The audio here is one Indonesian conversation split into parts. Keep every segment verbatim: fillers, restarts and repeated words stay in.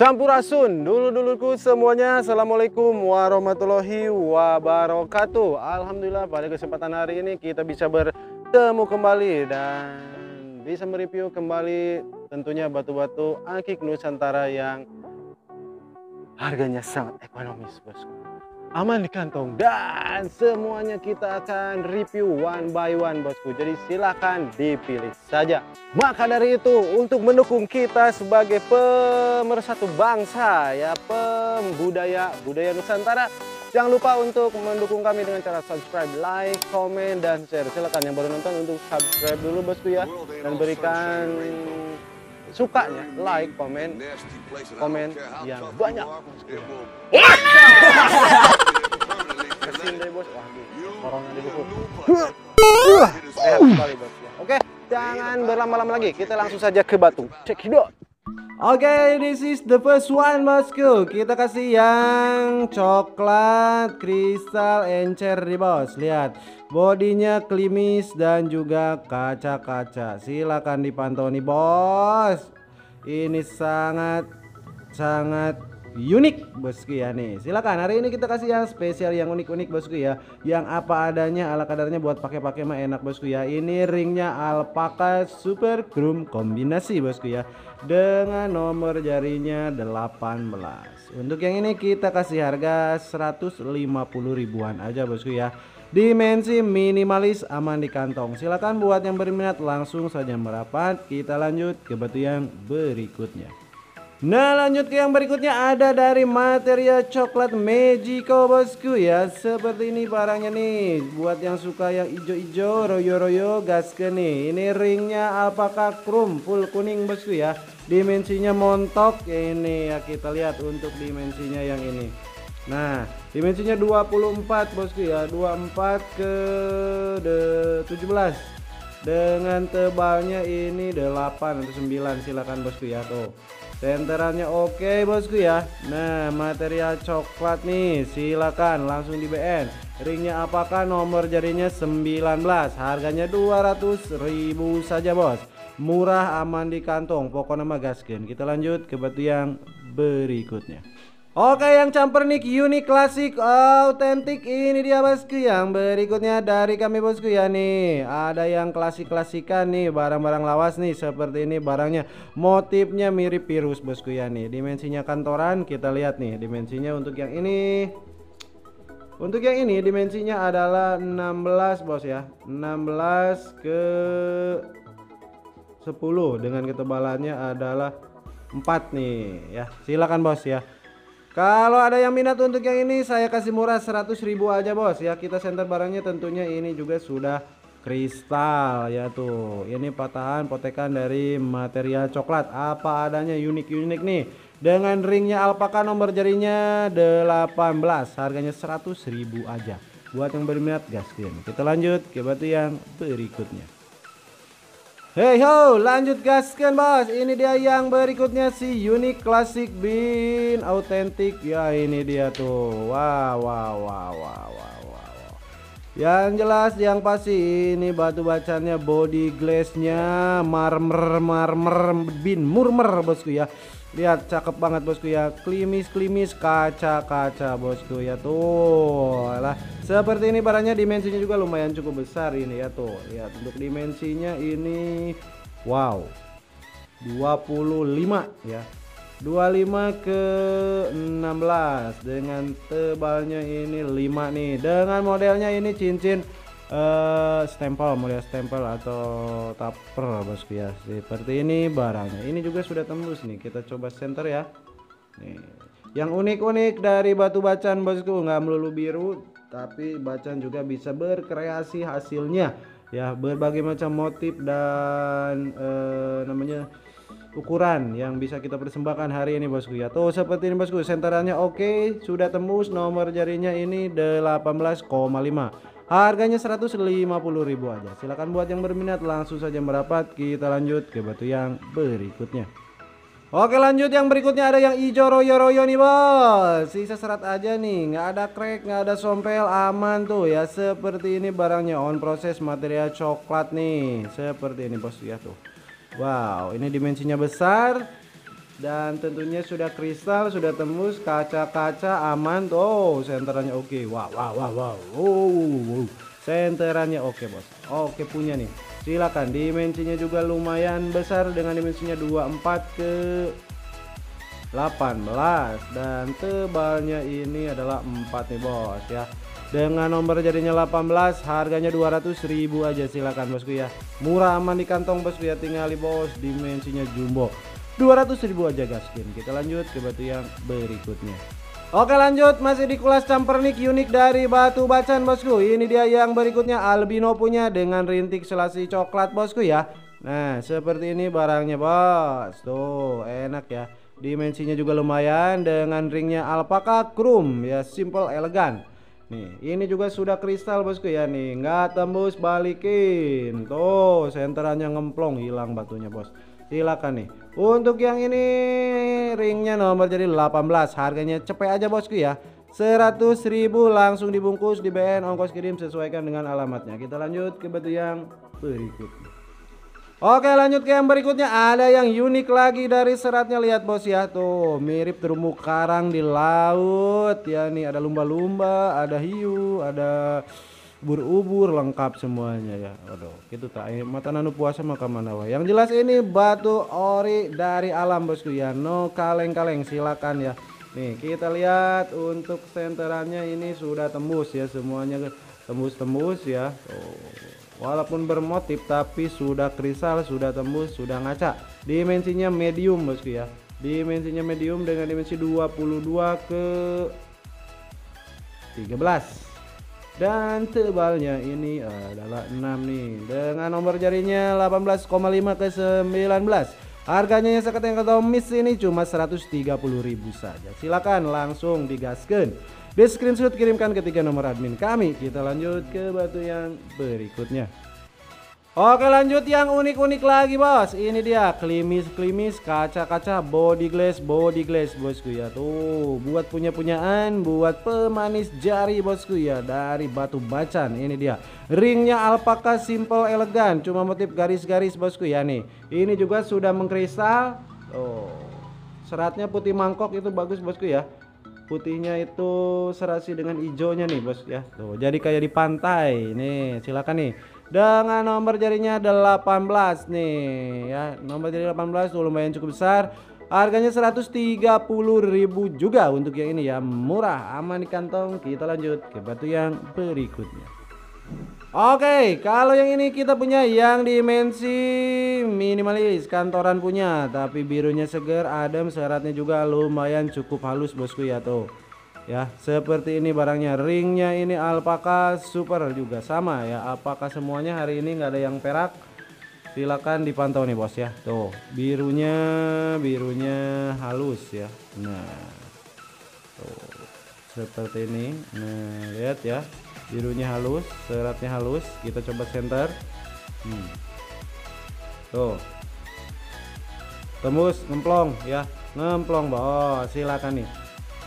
Sampurasun, dulur-dulurku semuanya, assalamualaikum warahmatullahi wabarakatuh. Alhamdulillah pada kesempatan hari ini kita bisa bertemu kembali dan bisa mereview kembali tentunya batu-batu akik Nusantara yang harganya sangat ekonomis, bosku. Aman di kantong dan semuanya kita akan review one by one, bosku. Jadi silahkan dipilih saja. Maka dari itu, untuk mendukung kita sebagai pemersatu bangsa, ya pembudaya budaya Nusantara, jangan lupa untuk mendukung kami dengan cara subscribe, like, komen, dan share. Silahkan yang baru nonton untuk subscribe dulu, bosku, ya, dan berikan sukanya, like, komen, komen yang banyak. Oke, jangan berlama-lama lagi, kita langsung saja ke batu. Check it out. Oke, okay, this is the first one, bosku. Kita kasih yang coklat kristal encer di bos. Lihat, bodinya klimis dan juga kaca-kaca. Silakan dipantau nih, bos. Ini sangat sangat unik, bosku, ya nih. Silakan, hari ini kita kasih yang spesial, yang unik-unik, bosku, ya. Yang apa adanya, ala kadarnya, buat pakai-pakai mah enak, bosku, ya. Ini ringnya alpaka super chrome kombinasi, bosku, ya, dengan nomor jarinya delapan belas. Untuk yang ini kita kasih harga seratus lima puluh ribuan aja, bosku, ya. Dimensi minimalis, aman di kantong. Silakan buat yang berminat langsung saja merapat. Kita lanjut ke batu yang berikutnya. Nah, lanjut ke yang berikutnya, ada dari material coklat majiko, bosku, ya. Seperti ini barangnya nih. Buat yang suka yang ijo-ijo, royo-royo, gas ke nih. Ini ringnya alpaka chrome full kuning, bosku, ya. Dimensinya montok ini, ya, kita lihat untuk dimensinya yang ini. Nah, dimensinya dua puluh empat, bosku, ya, dua puluh empat ke tujuh belas. Dengan tebalnya ini delapan atau sembilan, silakan, bosku, ya, tuh. Senterannya oke, bosku, ya. Nah, material coklat nih, silakan langsung di B N. Ringnya apakah nomor jarinya sembilan belas, harganya dua ratus ribu saja, bos. Murah, aman di kantong, pokoknya mah gaskin. Kita lanjut ke batu yang berikutnya. Oke, yang campur nih unik, klasik, autentik. Ini dia, bosku, yang berikutnya dari kami, bosku, ya nih. Ada yang klasik-klasikan nih, barang-barang lawas nih. Seperti ini barangnya, motifnya mirip virus, bosku, ya nih. Dimensinya kantoran, kita lihat nih. Dimensinya untuk yang ini, untuk yang ini dimensinya adalah enam belas, bos, ya. enam belas ke sepuluh, dengan ketebalannya adalah empat nih, ya. Silakan, bos, ya. Kalau ada yang minat untuk yang ini, saya kasih murah seratus ribu aja, bos, ya. Kita senter barangnya tentunya ini juga sudah kristal, ya, tuh. Ini patahan potekan dari material coklat, apa adanya, unik-unik nih. Dengan ringnya alpaka nomor jarinya delapan belas, harganya seratus ribu aja. Buat yang berminat, gaskin. Kita lanjut ke batu yang berikutnya. Hey ho, lanjut gaskan, bos. Ini dia yang berikutnya, si unik, klasik, bin autentik, ya. Ini dia tuh, wow, wow, wow, wow, wow, wow. Yang jelas, yang pasti ini batu bacannya, body glaze-nya marmer, marmer, bin murmer, bosku, ya. Lihat, cakep banget, bosku, ya. Klimis-klimis, kaca-kaca, bosku, ya, tuh. Alah, seperti ini barangnya, dimensinya juga lumayan cukup besar ini, ya, tuh. Lihat untuk dimensinya ini, wow, dua puluh lima, ya, dua puluh lima ke enam belas. Dengan tebalnya ini lima nih. Dengan modelnya ini cincin Uh, stempel, model stempel atau tupper, bosku, ya. Seperti ini barangnya. Ini juga sudah tembus nih. Kita coba senter, ya. Nih, yang unik-unik dari batu bacan, bosku, nggak melulu biru, tapi bacan juga bisa berkreasi hasilnya, ya. Berbagai macam motif dan uh, namanya ukuran yang bisa kita persembahkan hari ini, bosku, ya. Tuh, seperti ini, bosku. Senterannya oke, sudah tembus. Nomor jarinya ini delapan belas koma lima. Harganya seratus lima puluh ribu aja. Silakan buat yang berminat langsung saja merapat. Kita lanjut ke batu yang berikutnya. Oke, lanjut yang berikutnya, ada yang ijo royo-royo nih, bos. Sisa serat aja nih, nggak ada crack, nggak ada sompel, aman tuh, ya. Seperti ini barangnya, on proses, material coklat nih. Seperti ini, bos, ya, tuh. Wow, ini dimensinya besar, Dan tentunya sudah kristal, sudah tembus, kaca-kaca aman tuh. Senterannya oke. Wow, wow, wow, wow. Oh, senterannya oke, Bos. Oke punya nih. Silakan. Dimensinya juga lumayan besar dengan dimensinya dua puluh empat ke delapan belas dan tebalnya ini adalah empat nih, Bos, ya. Dengan nomor jadinya delapan belas, harganya dua ratus ribu aja, silakan Bosku ya. Murah aman di kantong Bosku ya, tinggali Bos, dimensinya jumbo. dua ratus ribu aja gaskin. Kita lanjut ke batu yang berikutnya. Oke, lanjut masih di kelas campernik unik dari batu bacan Bosku. Ini dia yang berikutnya, albino punya dengan rintik selasi coklat Bosku ya. Nah, seperti ini barangnya Bos. Tuh, enak ya. Dimensinya juga lumayan dengan ringnya alpaka chrome ya, simple elegan. Nih, ini juga sudah kristal Bosku ya nih, nggak tembus balikin. Tuh, senterannya ngemplong, hilang batunya Bos. Silakan nih. Untuk yang ini ringnya nomor jadi delapan belas, harganya cepet aja Bosku ya, seratus ribu langsung dibungkus, di B N, ongkos kirim sesuaikan dengan alamatnya. Kita lanjut ke batu yang berikutnya. Oke, lanjut ke yang berikutnya, ada yang unik lagi dari seratnya, lihat Bos ya. Tuh, mirip terumbu karang di laut ya nih, ada lumba-lumba, ada hiu, ada ubur-ubur, lengkap semuanya ya. Waduh, gitu tak mata nanu puasa maka manawa. Yang jelas ini batu ori dari alam Bosku ya, no kaleng-kaleng, silakan ya. Nih kita lihat untuk senterannya, ini sudah tembus ya, semuanya tembus-tembus ya. Tuh, walaupun bermotif tapi sudah kristal, sudah tembus, sudah ngaca. Dimensinya medium Bosku ya, dimensinya medium dengan dimensi dua puluh dua ke tiga belas dan tebalnya ini adalah enam nih, dengan nomor jarinya delapan belas koma lima ke sembilan belas, harganya yang seketeng ketomis ini cuma seratus tiga puluh ribu saja. Silakan langsung digaskan, di screenshot kirimkan ketiga nomor admin kami. Kita lanjut ke batu yang berikutnya. Oke, lanjut yang unik-unik lagi Bos. Ini dia klimis-klimis, kaca-kaca, body glass, body glass Bosku ya. Tuh, buat punya-punyaan, buat pemanis jari Bosku ya, dari batu bacan. Ini dia ringnya alpaka, simple elegan, cuma motif garis-garis Bosku ya nih. Ini juga sudah mengkristal. Oh, seratnya putih mangkok, itu bagus Bosku ya. Putihnya itu serasi dengan hijaunya nih Bos ya. Tuh, jadi kayak di pantai nih, silakan nih. Dengan nomor jarinya delapan belas nih ya. Nomor jari delapan belas tuh lumayan cukup besar. Harganya seratus tiga puluh ribu juga untuk yang ini ya. Murah, aman di kantong. Kita lanjut ke batu yang berikutnya. Oke, kalau yang ini kita punya yang dimensi minimalis, kantoran punya, tapi birunya seger, adem, seratnya juga lumayan cukup halus Bosku ya. Tuh ya, seperti ini barangnya, ringnya ini alpaka super juga, sama ya, alpaka semuanya, hari ini nggak ada yang perak. Silakan dipantau nih Bos ya. Tuh, birunya birunya halus ya. Nah, tuh seperti ini. Nah, lihat ya, birunya halus, seratnya halus. Kita coba senter. hmm. Tuh, tembus, ngemplong ya, ngemplong Bos. Silakan nih.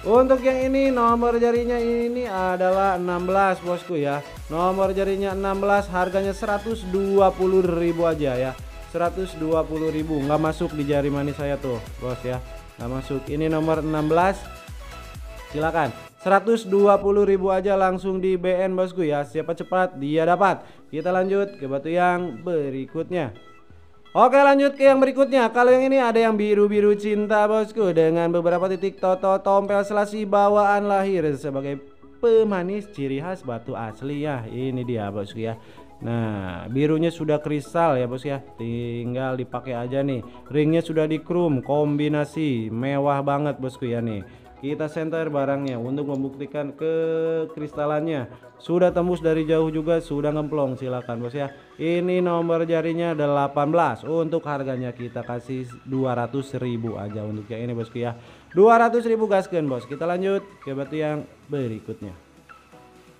Untuk yang ini nomor jarinya ini adalah enam belas Bosku ya, nomor jarinya enam belas, harganya seratus dua puluh ribu aja ya, seratus dua puluh ribu, nggak masuk di jari manis saya tuh Bos ya, nggak masuk. Ini nomor enam belas, silakan seratus dua puluh ribu aja, langsung di B N Bosku ya, siapa cepat dia dapat. Kita lanjut ke batu yang berikutnya. Oke, lanjut ke yang berikutnya. Kalau yang ini ada yang biru-biru cinta Bosku, dengan beberapa titik toto tompel selasi, bawaan lahir sebagai pemanis, ciri khas batu asli ya. Ini dia Bosku ya. Nah, birunya sudah kristal ya Bos ya, tinggal dipakai aja nih. Ringnya sudah di chrome, kombinasi mewah banget Bosku ya nih. Kita senter barangnya untuk membuktikan kekristalannya. Sudah tembus dari jauh juga, sudah ngemplong, silakan Bos ya. Ini nomor jarinya delapan belas. Untuk harganya kita kasih dua ratus ribu aja untuk yang ini Bosku ya. dua ratus ribu gaskeun Bos. Kita lanjut ke batu yang berikutnya.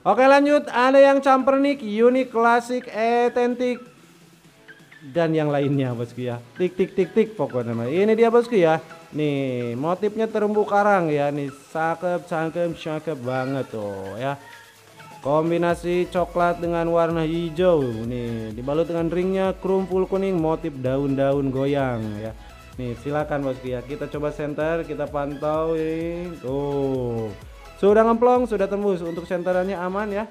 Oke, lanjut ada yang campernik, unik, klasik, autentik dan yang lainnya Bosku ya. Tik tik tik tik pokoknya. Ini dia Bosku ya. Nih, motifnya terumbu karang ya nih, cakep cakep cakep banget tuh ya. Kombinasi coklat dengan warna hijau nih, dibalut dengan ringnya chrome full kuning, motif daun-daun goyang ya. Nih silakan Bos Kia, kita coba senter, kita pantau. Tuh, sudah ngemplong, sudah tembus. Untuk senterannya aman ya,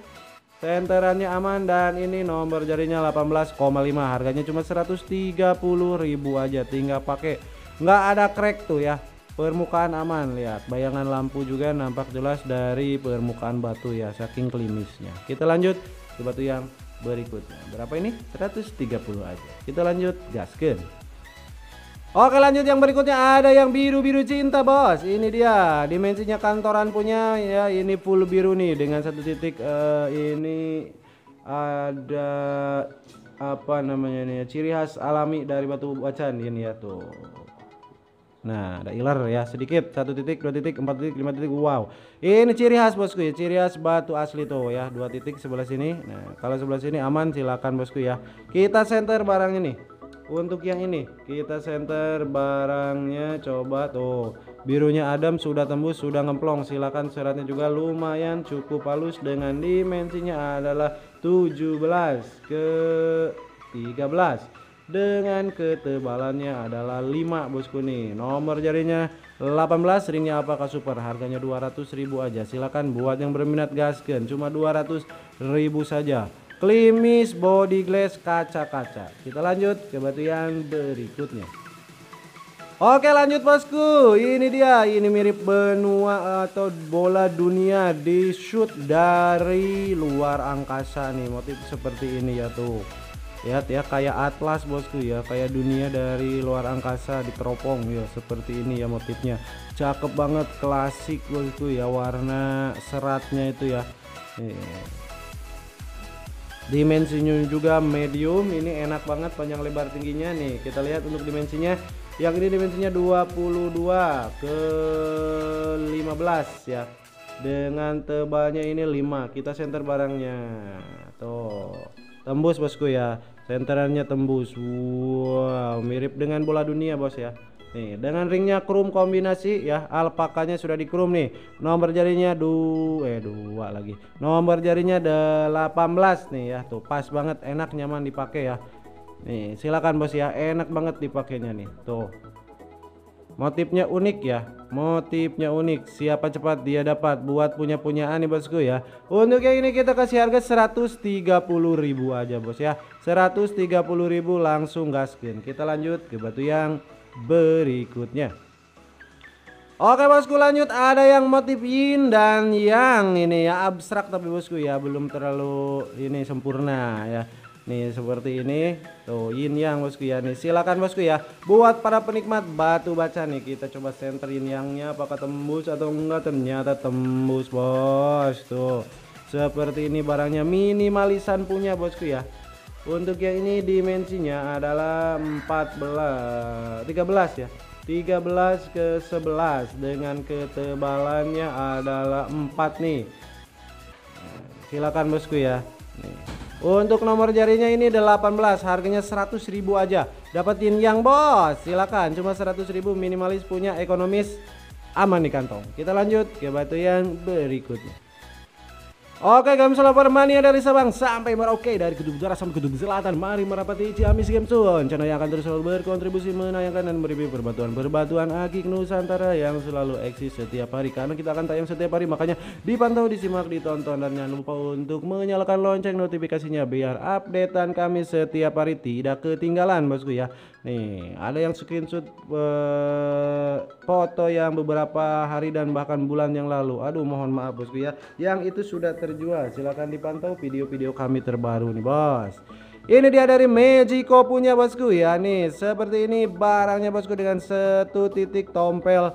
senterannya aman. Dan ini nomor jarinya delapan belas koma lima, harganya cuma seratus tiga puluh ribu aja, tinggal pakai. Nggak ada crack tuh ya, permukaan aman. Lihat bayangan lampu juga nampak jelas dari permukaan batu ya, saking klinisnya. Kita lanjut ke batu yang berikutnya. Berapa ini? seratus tiga puluh aja. Kita lanjut, gaskeun. Oke, lanjut yang berikutnya, ada yang biru-biru cinta Bos. Ini dia dimensinya kantoran punya ya, ini full biru nih dengan satu titik. Uh, ini ada apa namanya nih, ciri khas alami dari batu bacan ini ya tuh. Nah ada iler ya sedikit, satu titik, dua titik, empat titik, lima titik. Wow, ini ciri khas Bosku ya, ciri khas batu asli tuh ya. Dua titik sebelah sini. Nah kalau sebelah sini aman, silakan Bosku ya. Kita senter barang ini. Untuk yang ini kita senter barangnya, coba tuh birunya adem, sudah tembus, sudah ngemplong. Silakan, seratnya juga lumayan cukup halus dengan dimensinya adalah tujuh belas ke tiga belas dengan ketebalannya adalah lima Bosku nih. Nomor jarinya delapan belas, ringnya apakah super, harganya dua ratus ribu aja. Silakan buat yang berminat, gaskeun, cuma dua ratus ribu saja. Klimis body glass kaca-kaca. Kita lanjut ke batu yang berikutnya. Oke lanjut Bosku, ini dia, ini mirip benua atau bola dunia di shoot dari luar angkasa nih. Motif seperti ini ya tuh, lihat ya, kayak atlas Bosku ya, kayak dunia dari luar angkasa diteropong ya, seperti ini ya motifnya. Cakep banget, klasik Bosku ya, warna seratnya itu ya. Nih. Dimensinya juga medium, ini enak banget, panjang lebar tingginya nih. Kita lihat untuk dimensinya, yang ini dimensinya dua puluh dua ke lima belas ya, dengan tebalnya ini lima. Kita senter barangnya tuh, tembus Bosku ya, senterannya tembus. Wow, mirip dengan bola dunia Bos ya. Nih, dengan ringnya krom kombinasi ya, alpakanya sudah di krom nih. Nomor jarinya du eh dua lagi. Nomor jarinya delapan belas nih ya. Tuh pas banget, enak, nyaman dipakai ya. Nih, silakan Bos ya, enak banget dipakainya nih. Tuh. Motifnya unik ya. Motifnya unik, siapa cepat dia dapat, buat punya-punyaan nih Bosku ya. Untuk yang ini kita kasih harga seratus tiga puluh ribu aja Bos ya. seratus tiga puluh ribu, langsung gaskin. Kita lanjut ke batu yang berikutnya. Oke Bosku, lanjut ada yang motif yin dan yang ini ya, abstrak tapi Bosku ya, belum terlalu ini sempurna ya. Nih seperti ini tuh, yin yang Bosku ya. Nih silakan Bosku ya, buat para penikmat batu bacan nih. Kita coba senter yin yangnya, apakah tembus atau enggak. Ternyata tembus Bos. Tuh seperti ini barangnya, minimalisan punya Bosku ya. Untuk yang ini dimensinya adalah empat belas, tiga belas ya, tiga belas ke sebelas dengan ketebalannya adalah empat nih. Nah, silakan Bosku ya. Nih. Untuk nomor jarinya ini delapan belas, harganya seratus ribu aja. Dapatin yang Bos, silakan, cuma seratus ribu, minimalis punya, ekonomis, aman di kantong. Kita lanjut ke batu yang berikutnya. Oke, Gemstone Mania dari Sabang sampai Merauke, dari Kutub Utara sampai Kutub Selatan, mari merapati Ciamis Gemstone. Channel yang akan terus selalu berkontribusi menayangkan dan mereview perbatuan-perbatuan akik Nusantara yang selalu eksis setiap hari. Karena kita akan tayang setiap hari, makanya dipantau, disimak, ditonton, dan jangan lupa untuk menyalakan lonceng notifikasinya biar updatean kami setiap hari tidak ketinggalan Bosku ya. Nih, ada yang screenshot eh, foto yang beberapa hari dan bahkan bulan yang lalu. Aduh, mohon maaf Bosku ya. Yang itu sudah ter terjual, silahkan dipantau video-video kami terbaru nih Bos. Ini dia dari Majiko punya Bosku ya. Nih seperti ini barangnya Bosku, dengan satu titik tompel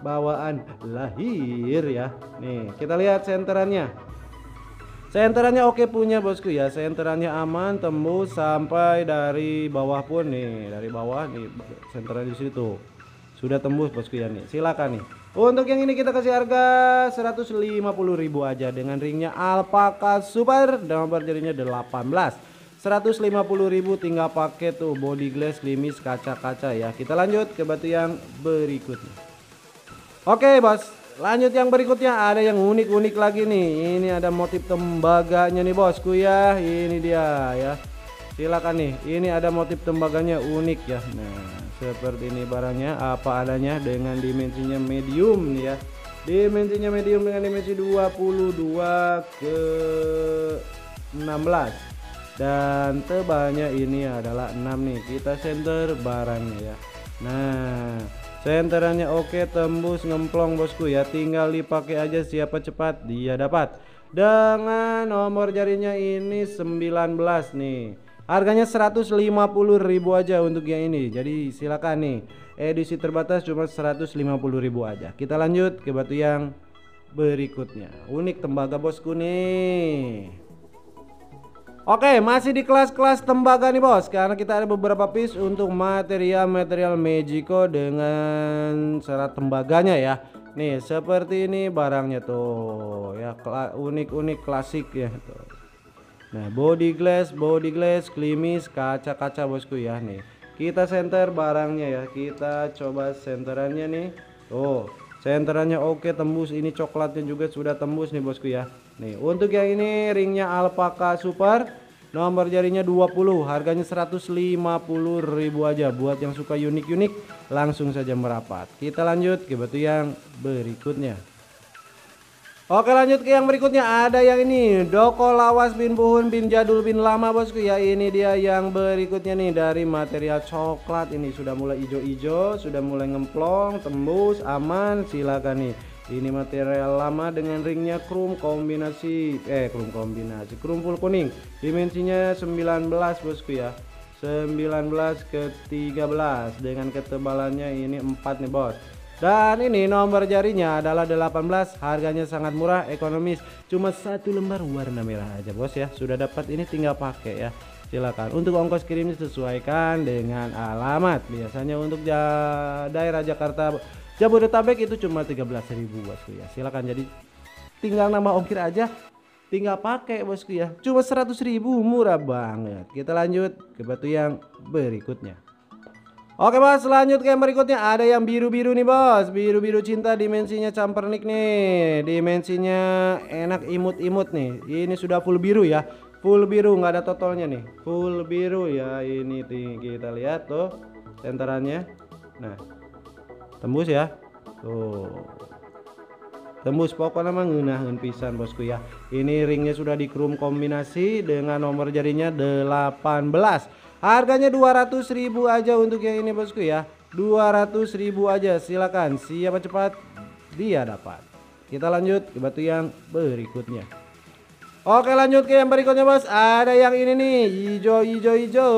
bawaan lahir ya. Nih kita lihat senterannya. Senterannya oke punya Bosku ya, senterannya aman, tembus sampai dari bawah pun nih, dari bawah nih senterannya di situ sudah tembus Bosku ya. Nih silakan nih. Untuk yang ini kita kasih harga seratus lima puluh ribu aja, dengan ringnya alpaka super, nomor jarinya delapan belas. seratus lima puluh ribu, tinggal pakai tuh body glass klimis kaca-kaca ya. Kita lanjut ke batu yang berikutnya. Oke Bos, lanjut yang berikutnya, ada yang unik-unik lagi nih. Ini ada motif tembaganya nih Bosku ya. Ini dia ya. Silakan nih. Ini ada motif tembaganya unik ya. Nah, Seperti ini barangnya apa adanya dengan dimensinya medium ya. Dimensinya medium dengan dimensi dua puluh dua ke enam belas. Dan tebalnya ini adalah enam nih, kita senter barangnya ya. Nah, senterannya oke, tembus ngemplong bosku ya. Tinggal dipakai aja, siapa cepat dia dapat. Dengan nomor jarinya ini sembilan belas nih. Harganya seratus lima puluh ribu aja untuk yang ini. Jadi silakan nih, edisi terbatas cuma seratus lima puluh ribu aja. Kita lanjut ke batu yang berikutnya. Unik tembaga bosku nih. Oke, masih di kelas-kelas tembaga nih bos, karena kita ada beberapa piece untuk material-material Magico dengan serat tembaganya ya. Nih seperti ini barangnya tuh ya, unik-unik klasik ya tuh. Nah, body glass, body glass, klimis, kaca-kaca bosku ya nih. Kita senter barangnya ya, kita coba senterannya nih. Tuh, senterannya oke, tembus. Ini coklatnya juga sudah tembus nih bosku ya. Nih, untuk yang ini ringnya alpaka super, nomor jarinya dua puluh, harganya seratus lima puluh ribu aja. Buat yang suka unik-unik, langsung saja merapat. Kita lanjut ke batu yang berikutnya. Oke, lanjut ke yang berikutnya. Ada yang ini doko lawas bin buhun bin jadul bin lama bosku ya. Ini dia yang berikutnya nih, dari material coklat ini. Sudah mulai ijo-ijo, sudah mulai ngemplong, tembus, aman, silakan nih. Ini material lama dengan ringnya krum kombinasi eh krum kombinasi krum full kuning, dimensinya sembilan belas bosku ya, sembilan belas ke tiga belas, dengan ketebalannya ini empat nih bos. Dan ini nomor jarinya adalah delapan belas, harganya sangat murah, ekonomis, cuma satu lembar warna merah aja bos ya. Sudah dapat, ini tinggal pakai ya, silakan. Untuk ongkos kirim disesuaikan dengan alamat. Biasanya untuk ja daerah Jakarta Jabodetabek itu cuma tiga belas ribu bosku ya. Silakan, jadi tinggal nambah ongkir aja, tinggal pakai bosku ya. Cuma seratus ribu, murah banget. Kita lanjut ke batu yang berikutnya. Oke bos, lanjut ke yang berikutnya. Ada yang biru-biru nih bos, biru-biru cinta, dimensinya campernik nih. Dimensinya enak imut-imut nih. Ini sudah full biru ya, full biru, nggak ada totolnya nih, full biru ya. Ini kita lihat tuh senterannya. Nah, tembus ya tuh, tembus, pokoknya mah ngeunaheun pisan bosku ya. Ini ringnya sudah di krum kombinasi dengan nomor jarinya delapan belas, harganya dua ratus ribu aja untuk yang ini bosku ya. dua ratus ribu aja, silakan, siapa cepat dia dapat. Kita lanjut ke batu yang berikutnya. Oke, lanjut ke yang berikutnya bos. Ada yang ini nih, hijau hijau hijau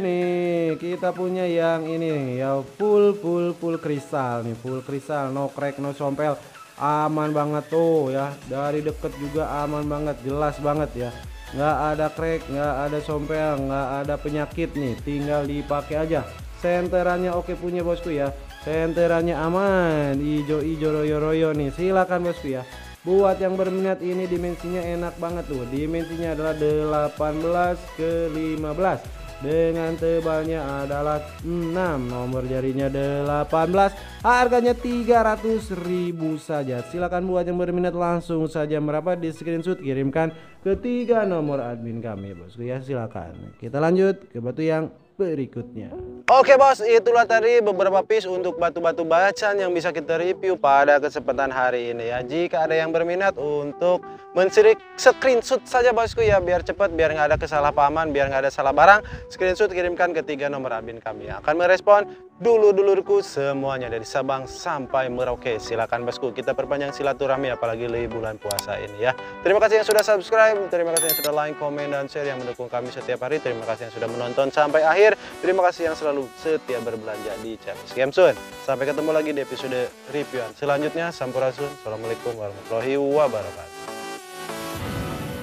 nih. Kita punya yang ini nih, ya full full full kristal nih, full kristal, no crack, no sompel, aman banget tuh ya. Dari deket juga aman banget, jelas banget ya. Nggak ada crack, nggak ada sompel, nggak ada penyakit nih, tinggal dipakai aja. Senterannya oke punya bosku ya, senterannya aman, hijau-hijau royo-royo nih, silakan bosku ya. Buat yang berminat, ini dimensinya enak banget tuh, dimensinya adalah delapan belas ke lima belas, dengan tebalnya adalah enam, nomor jarinya delapan belas, harganya tiga ratus ribu saja. Silakan buat yang berminat langsung saja merapat, di screenshot kirimkan ke tiga nomor admin kami bosku ya, silakan. Kita lanjut ke batu yang berikutnya. Oke bos, itulah tadi beberapa piece untuk batu-batu bacan yang bisa kita review pada kesempatan hari ini ya. Jika ada yang berminat untuk men-share, screenshot saja bosku ya, biar cepat, biar nggak ada kesalahpahaman, biar nggak ada salah barang. Screenshot kirimkan ke tiga nomor admin kami yang akan merespon dulur-dulurku semuanya dari Sabang sampai Merauke. Silakan bosku, kita perpanjang silaturahmi apalagi di bulan puasa ini ya. Terima kasih yang sudah subscribe, terima kasih yang sudah like, komen dan share yang mendukung kami setiap hari. Terima kasih yang sudah menonton sampai akhir. Terima kasih yang selalu setia berbelanja di Ciamis Gemstone. Sampai ketemu lagi di episode reviewan selanjutnya. Sampurasun. Assalamualaikum warahmatullahi wabarakatuh.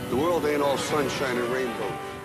The world ain't all sunshine and rainbows.